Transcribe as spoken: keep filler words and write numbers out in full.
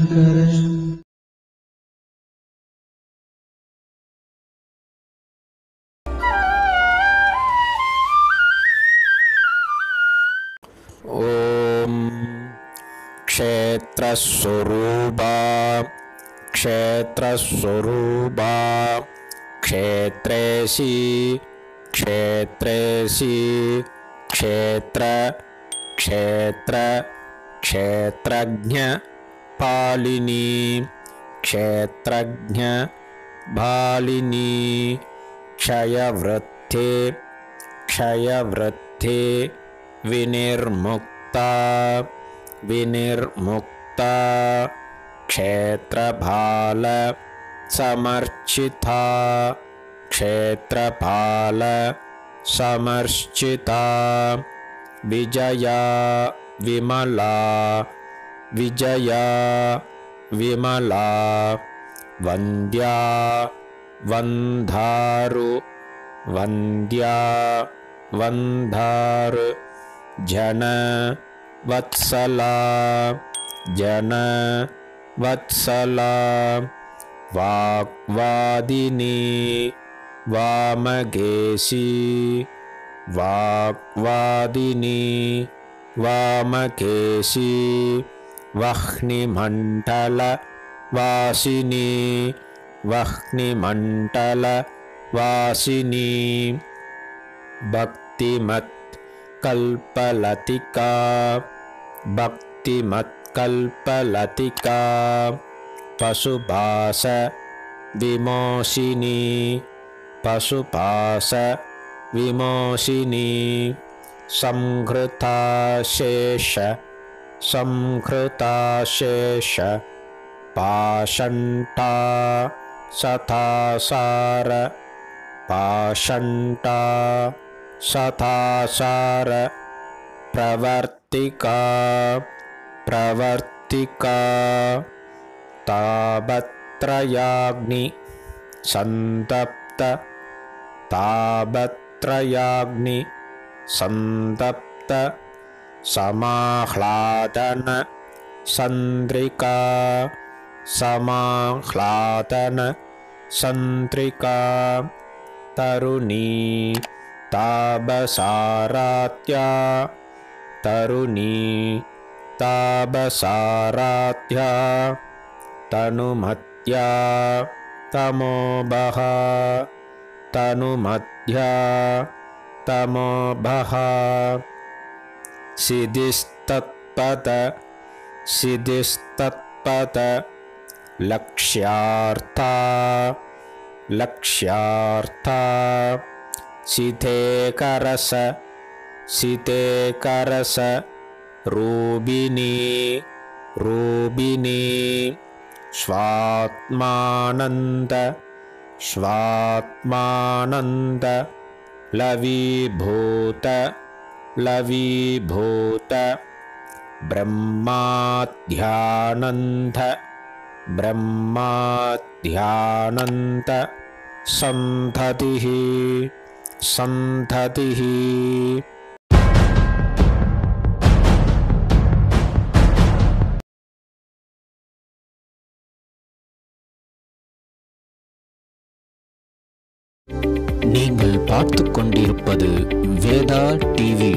शंकर। क्षेत्रस्वरूपा क्षेत्रस्वरूपा क्षेत्रेशी क्षेत्रेशी क्षेत्र क्षेत्र क्षेत्रज्ञ पालिनी क्षेत्रज्ञ भालिनी क्षयवृत्ते क्षयवृत्ते विनिर्मुक्ता विनिर्मुक्ता क्षेत्रभाल समर्चिता क्षेत्रभाल समर्चिता विजया विमला विजया विमला वन्द्या वन्धारु वन्द्या वन्धारु जन वत्सला जन वत्सला वाग्वादिनी वामकेशी वाग्वादिनी वामकेशी वह्निमण्डल वासिनी वह्निमण्डल वासिनी भक्तिमत् कल्पलतिका भक्तिमत्कल्पलतिका पशुभास विमोशिनी पशुभास विमोशिनी संहृताशेष संहृताशेष पाषण्डा सथासार पाषण्डा सथासार प्रवर्तिका प्रवर्तिका तापत्रयाग्नि संतप्त तापत्रयाग्नि संतप्त समाह्लादन संद्रिका समाह्लादन संद्रिका तरुणी ताबसारात्या तरुणी ताबसारात्या तनुमत्या तमोभः तनुमत्या तमोभः सिद्धिस्तत्पत सिद्धिस्तत्पत लक्ष्यार्था लक्ष्यार्था सितेकरस सितेकरस रूबिनी रूबिनी स्वात्मानंद स्वात्मानंद लवीभूत लवीभूत ब्रह्माध्यानंद ब्रह्माध्यानंद संधतिः संधतिः। நீங்கள் பார்த்துக் கொண்டிருப்பது வேதா டிவி।